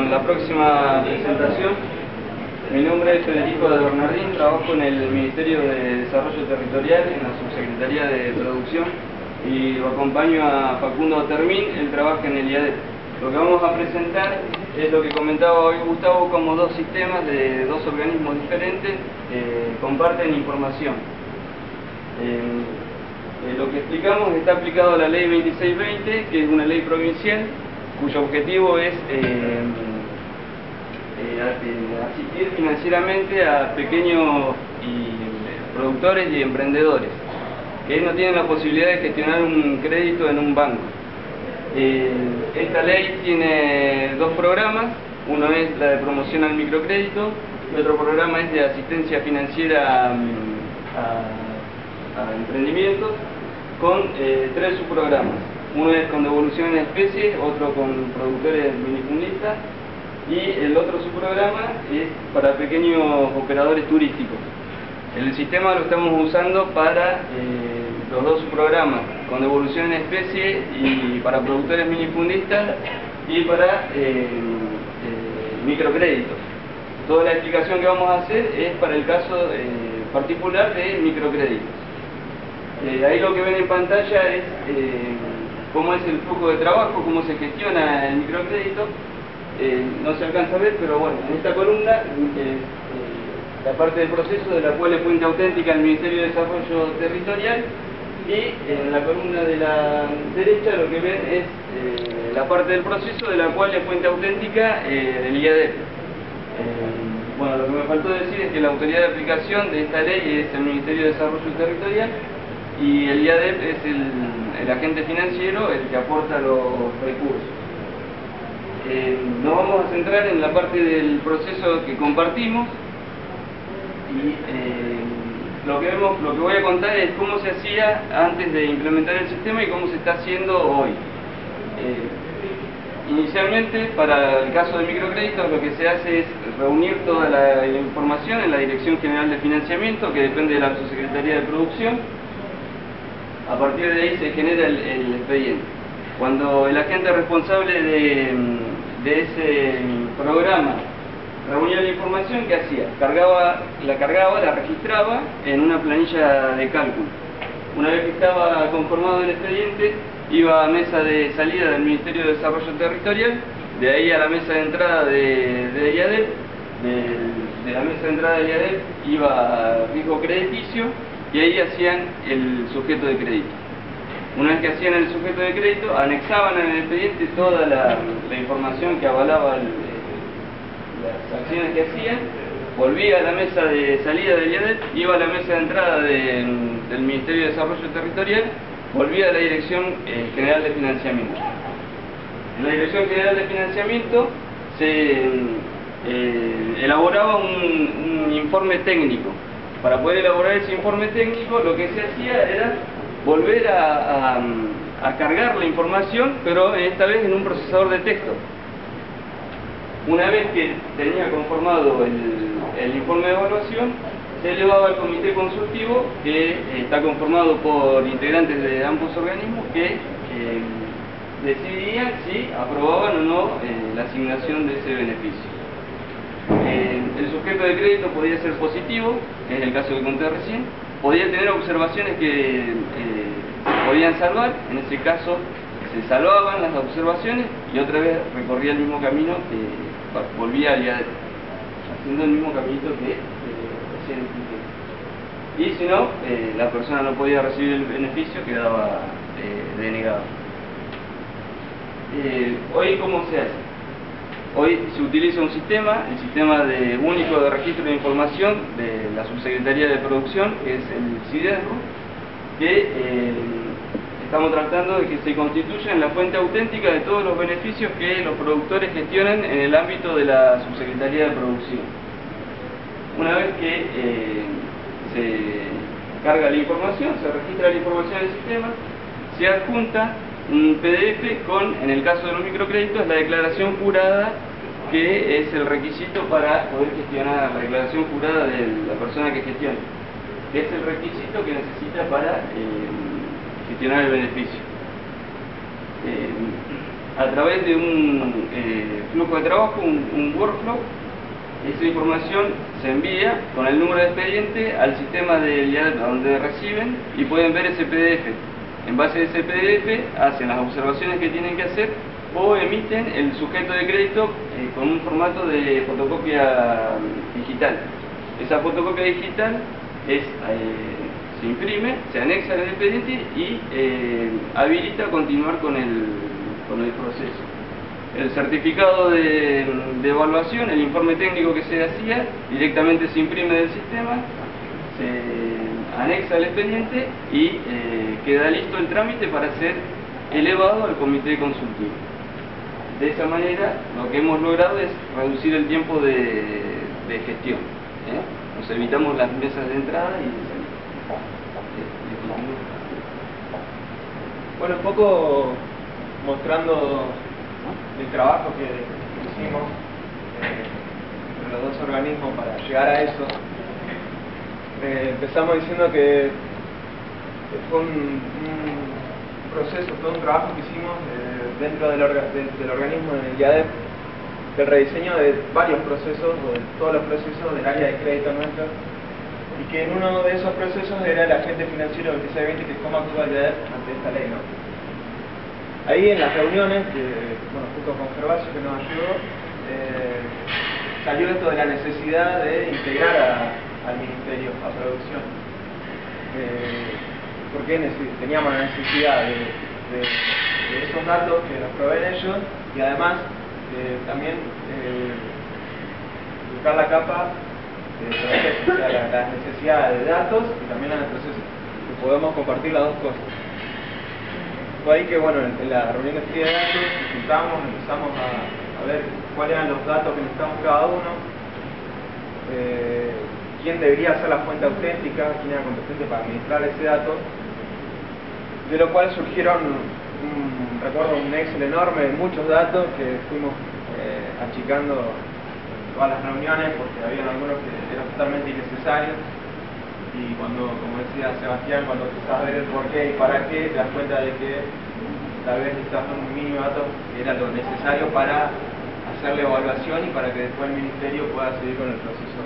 con la próxima presentación. Mi nombre es Federico de Bernardín, trabajo en el Ministerio de Desarrollo Territorial, en la Subsecretaría de Producción, y lo acompaño a Facundo Termín, él trabaja en el IADEP. Lo que vamos a presentar es lo que comentaba hoy Gustavo, como dos sistemas de dos organismos diferentes comparten información. Lo que explicamos está aplicado a la Ley 2620, que es una ley provincial, cuyo objetivo es asistir financieramente a pequeños productores y emprendedores que no tienen la posibilidad de gestionar un crédito en un banco. Esta ley tiene dos programas, uno es la de promoción al microcrédito y otro programa es de asistencia financiera a emprendimientos, con tres subprogramas. Uno es con devolución en especie, otro con productores minifundistas y el otro subprograma es para pequeños operadores turísticos. El sistema lo estamos usando para los dos subprogramas, con devolución en especie y para productores minifundistas y para microcréditos. Toda la explicación que vamos a hacer es para el caso particular de microcréditos. Ahí lo que ven en pantalla es cómo es el flujo de trabajo, cómo se gestiona el microcrédito. No se alcanza a ver, pero bueno, en esta columna la parte del proceso, de la cual es fuente auténtica el Ministerio de Desarrollo Territorial, y en la columna de la derecha lo que ven es la parte del proceso, de la cual es fuente auténtica del IADEP. Bueno, lo que me faltó decir es que la autoridad de aplicación de esta ley es el Ministerio de Desarrollo Territorial, y el IADEP es el agente financiero, el que aporta los recursos. Nos vamos a centrar en la parte del proceso que compartimos, y lo que voy a contar es cómo se hacía antes de implementar el sistema y cómo se está haciendo hoy. Inicialmente, para el caso de microcréditos, lo que se hace es reunir toda la información en la Dirección General de Financiamiento, que depende de la Subsecretaría de Producción. A partir de ahí se genera el expediente. Cuando el agente responsable de ese programa reunía la información, ¿qué hacía? La cargaba, la registraba en una planilla de cálculo. Una vez que estaba conformado el expediente, iba a mesa de salida del Ministerio de Desarrollo Territorial, de ahí a la mesa de entrada de IADEP, de la mesa de entrada de IADEP iba a riesgo crediticio, y ahí hacían el sujeto de crédito. Una vez que hacían el sujeto de crédito, anexaban en el expediente toda la información que avalaba las acciones que hacían, volvía a la mesa de salida del IADEP, iba a la mesa de entrada del Ministerio de Desarrollo Territorial, volvía a la Dirección General de Financiamiento. En la Dirección General de Financiamiento se elaboraba un informe técnico. Para poder elaborar ese informe técnico, lo que se hacía era volver a cargar la información, pero esta vez en un procesador de texto. Una vez que tenía conformado el informe de evaluación, se elevaba al comité consultivo, que está conformado por integrantes de ambos organismos, que decidían si aprobaban o no la asignación de ese beneficio. El sujeto de crédito podía ser positivo, que es el caso que conté recién, podía tener observaciones que podían salvar, en ese caso se salvaban las observaciones y otra vez recorría el mismo camino, que volvía al IADEP, haciendo el mismo caminito que recién expliqué. Y si no, la persona no podía recibir el beneficio, quedaba denegado. Hoy, ¿cómo se hace? Hoy se utiliza un sistema, el sistema único de registro de información de la Subsecretaría de Producción, que es el CIDERRU, que estamos tratando de que se constituya en la fuente auténtica de todos los beneficios que los productores gestionan en el ámbito de la Subsecretaría de Producción. Una vez que se carga la información, se registra la información del sistema, se adjunta un PDF con, en el caso de los microcréditos, la declaración jurada, que es el requisito para poder gestionar, la declaración jurada de la persona que gestiona, que es el requisito que necesita para gestionar el beneficio. a través de un flujo de trabajo, un workflow. Esta información se envía con el número de expediente al sistema de IADEP donde reciben y pueden ver ese PDF. En base a ese PDF hacen las observaciones que tienen que hacer o emiten el sujeto de crédito con un formato de fotocopia digital. Esa fotocopia digital se imprime, se anexa al expediente y habilita continuar con el proceso. El certificado de evaluación, el informe técnico que se hacía, directamente se imprime del sistema, se anexa al expediente y queda listo el trámite para ser elevado al comité consultivo. De esa manera, lo que hemos logrado es reducir el tiempo de gestión. Nos evitamos las mesas de entrada y de salida. Bueno, un poco mostrando el trabajo que hicimos entre los dos organismos para llegar a eso. Empezamos diciendo que fue un proceso, fue un trabajo que hicimos dentro del organismo del IADEP, del rediseño de varios procesos, o de todos los procesos del área de crédito nuestra, y que en uno de esos procesos era el agente financiero del 2620 que toma actual IADEP ante esta ley, ¿no? Ahí en las reuniones, bueno, junto con Gervasio que nos ayudó, salió esto de la necesidad de integrar al Ministerio, a Producción. Porque teníamos la necesidad de esos datos que nos proveen ellos y además también buscar la capa de las necesidades de datos y también las necesidades que podemos compartir las dos cosas. Fue ahí que, bueno, en la reunión de SIDESGO nos juntamos, empezamos a ver cuáles eran los datos que necesitamos cada uno, quién debería ser la fuente auténtica, quién era competente para administrar ese dato, de lo cual surgieron, recuerdo, un Excel enorme de muchos datos que fuimos achicando en todas las reuniones porque había algunos que eran totalmente innecesarios. Y cuando, como decía Sebastián, cuando empezás a ver el por qué y para qué, te das cuenta de que tal vez necesitas un mínimo de datos que era lo necesario para hacer la evaluación y para que después el Ministerio pueda seguir con el proceso.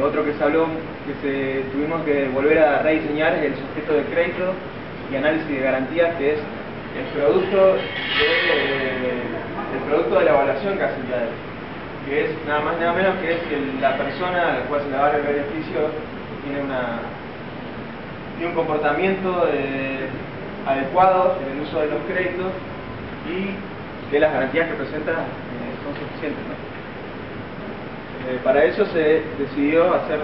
Otro que se habló, tuvimos que volver a rediseñar el sujeto de crédito y análisis de garantías, que es el producto de la evaluación que hace el IADEP, que es nada más nada menos que es que la persona a la cual se le va a dar el beneficio tiene un comportamiento adecuado en el uso de los créditos y que las garantías que presenta son suficientes, ¿no? Para eso se decidió hacer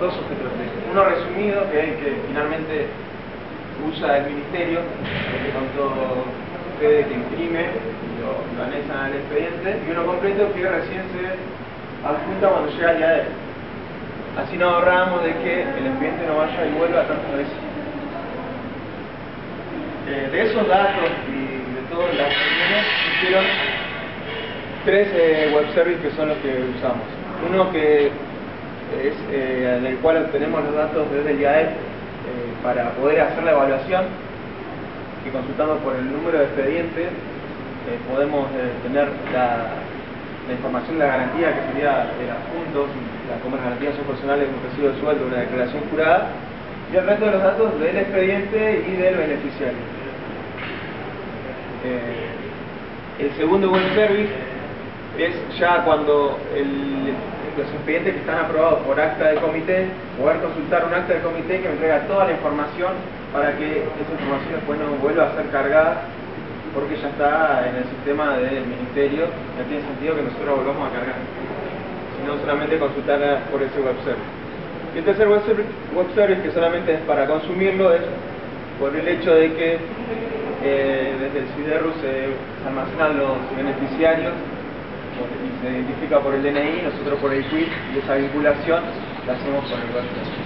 dos sujetos de crédito. Uno resumido, que es el que finalmente usa el Ministerio, que contó que imprime y lo anexan al expediente, y uno completo que recién se adjunta cuando llega al IADEP. Así nos ahorramos de que el expediente no vaya y vuelva tantas veces. De esos datos y de todas las reuniones hicieron tres web service que son los que usamos. Uno que es en el cual obtenemos los datos desde el IADEP para poder hacer la evaluación, que consultando por el número de expedientes podemos tener la información de la garantía, que sería el adjunto, como las garantías son personales, un recibo de sueldo, una declaración jurada, y el resto de los datos del expediente y del beneficiario. El segundo web service es ya cuando los expedientes que están aprobados por acta de comité, poder consultar un acta de comité que entrega toda la información para que esa información después no vuelva a ser cargada, porque ya está en el sistema del Ministerio, no tiene sentido que nosotros volvamos a cargar, sino solamente consultarla por ese web service. Y el tercer web service, que solamente es para consumirlo, es por el hecho de que desde el CIDERRU se almacenan los beneficiarios y se identifica por el DNI, nosotros por el CUID, y esa vinculación la hacemos por el web service.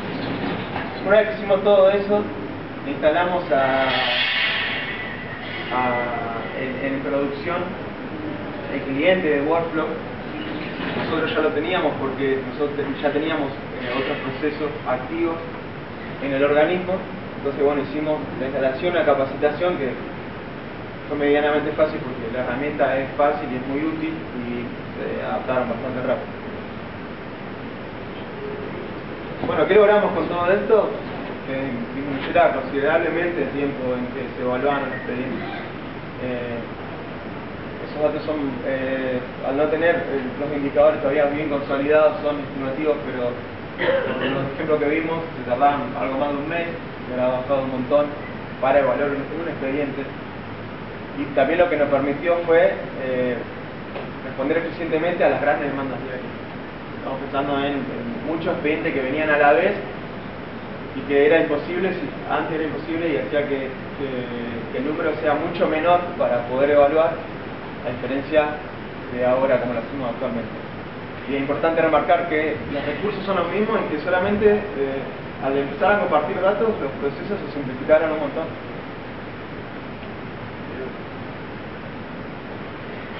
Una vez que hicimos todo eso, instalamos en producción el cliente de Workflow. Nosotros ya lo teníamos porque nosotros ya teníamos otros procesos activos en el organismo. Entonces, bueno, hicimos la instalación, la capacitación, que fue medianamente fácil porque la herramienta es fácil y es muy útil y se adaptaron bastante rápido. Bueno, ¿qué logramos con todo esto? Que disminuyera considerablemente el tiempo en que se evaluaban los expedientes. Esos datos son, al no tener los indicadores todavía bien consolidados, son estimativos, pero los ejemplos que vimos se tardaban algo más de un mes, se ha bajado un montón para evaluar un expediente. Y también lo que nos permitió fue responder eficientemente a las grandes demandas diarias. Estamos pensando en muchos expedientes que venían a la vez y que era imposible, antes era imposible, y hacía que el número sea mucho menor para poder evaluar, a diferencia de ahora como lo hacemos actualmente. Y es importante remarcar que los recursos son los mismos y que solamente al empezar a compartir datos, los procesos se simplificaron un montón.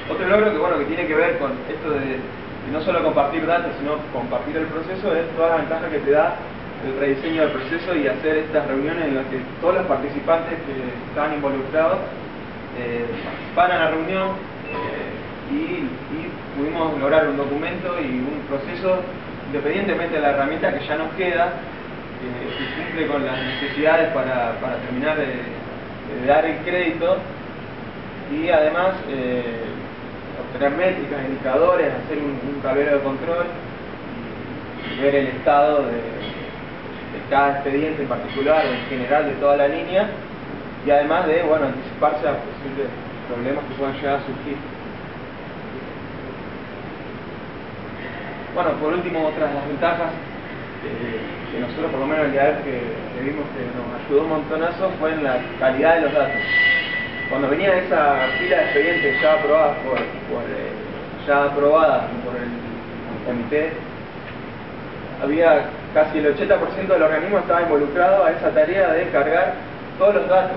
Otro logro que, bueno, que tiene que ver con esto de no solo compartir datos, sino compartir el proceso, es toda la ventaja que te da el rediseño del proceso y hacer estas reuniones en las que todos los participantes que están involucrados van a la reunión y pudimos lograr un documento y un proceso, independientemente de la herramienta que ya nos queda, que cumple con las necesidades para terminar de dar el crédito, y además obtener métricas, indicadores, hacer un tablero de control y ver el estado de cada expediente en particular, en general de toda la línea, y además de, bueno, anticiparse a posibles problemas que puedan llegar a surgir. Bueno, por último, otras de las ventajas que nosotros, por lo menos el día que vimos que nos ayudó un montonazo, fue en la calidad de los datos. Cuando venía esa fila de expedientes ya aprobadas por el comité, había casi el 80% del organismo estaba involucrado a esa tarea de cargar todos los datos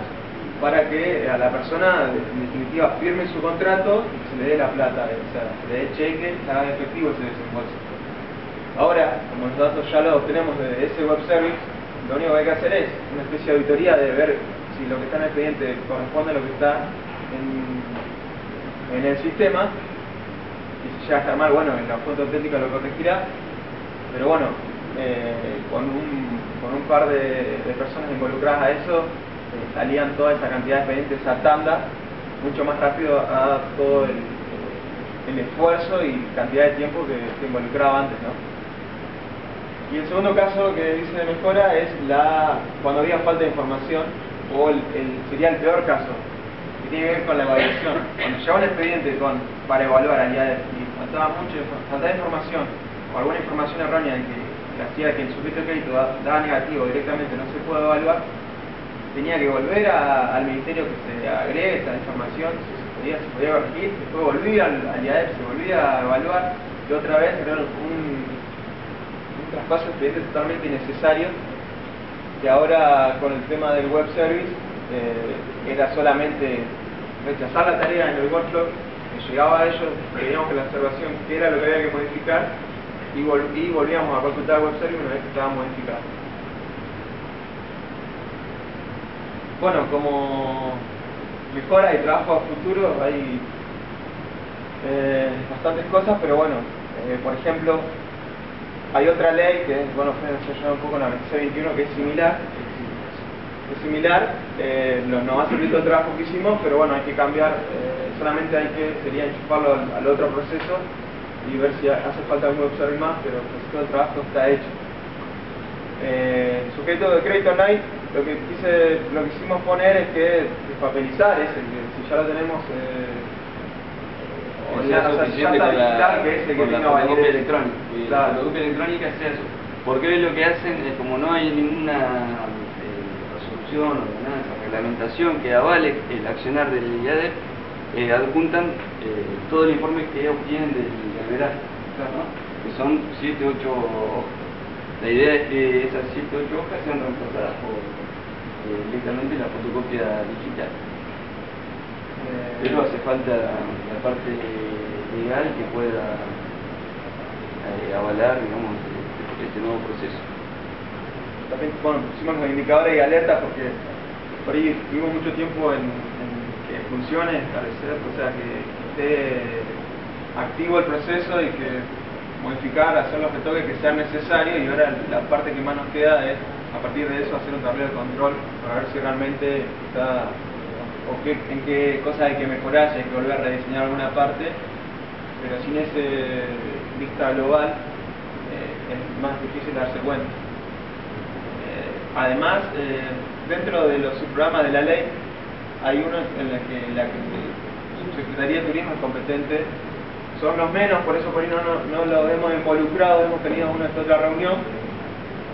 para que a la persona, en definitiva, firme su contrato y se le dé la plata, o sea, se le dé cheque, está efectivo ese desembolso. Ahora, como los datos ya los obtenemos de ese web service, lo único que hay que hacer es una especie de auditoría de ver si lo que está en el expediente corresponde a lo que está en el sistema, y si llega a estar mal, bueno, en la fuente auténtica lo corregirá, pero bueno, con un par de personas involucradas a eso, salían toda esa cantidad de expedientes, esa tanda, mucho más rápido a todo el esfuerzo y cantidad de tiempo que se involucraba antes, ¿no? Y el segundo caso que dice de mejora es cuando había falta de información, o sería el peor caso, que tiene que ver con la evaluación. Cuando llegaba un expediente para evaluar al IADEP y faltaba información, o alguna información errónea que hacía que el sujeto de crédito daba negativo directamente, no se pudo evaluar, tenía que volver al ministerio que se agregue esa información, se podía corregir, después volvía al IADEP, se volvía a evaluar, y otra vez era un traspaso de expedientes totalmente innecesario. Que ahora con el tema del web service era solamente rechazar la tarea en el workflow, que llegaba a ellos, veíamos que la observación que era lo que había que modificar y volvíamos a consultar el web service una vez que estaba modificado. Bueno, como mejora y trabajo a futuro hay bastantes cosas, pero bueno, por ejemplo, hay otra ley que nos ayuda un poco en la 2621, que es similar. Nos va a servir todo el trabajo que hicimos, pero bueno, hay que cambiar, solamente sería enchufarlo al otro proceso y ver si hace falta algún observador más, pero pues, todo el trabajo está hecho. Sujeto de crédito online, lo que quisimos poner es que despapelizar ese, que si ya lo tenemos, la copia electrónica es eso, porque hoy lo que hacen es, como no hay ninguna resolución, ordenanza, reglamentación que avale el accionar del IADEP, adjuntan todo el informe que obtienen del verano, ¿no? Que son 7, 8 hojas. La idea es que esas 7, 8 hojas sean reemplazadas por directamente la fotocopia digital. Pero hace falta la parte legal que pueda avalar, digamos, este nuevo proceso. También, bueno, pusimos los indicadores y alertas porque por ahí tuvimos mucho tiempo en que funciones, establecer, o sea, que esté activo el proceso y que modificar, hacer los retoques que sean necesarios, y ahora la parte que más nos queda es, a partir de eso, hacer un tablero de control para ver si realmente está, o qué, en qué cosas hay que mejorar, si hay que volver a rediseñar alguna parte, pero sin esa vista global es más difícil darse cuenta. Además, dentro de los subprogramas de la ley, hay uno en la que Subsecretaría de Turismo es competente. Son los menos, por eso por ahí no lo hemos involucrado, hemos tenido una que otra reunión,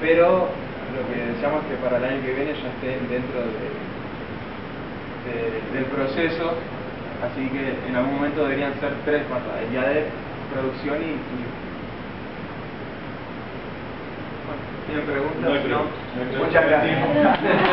pero lo que deseamos es que para el año que viene ya estén dentro del proceso, así que en algún momento deberían ser tres con la IADEP, producción y... Bueno, ¿tienen preguntas? No, muchas gracias.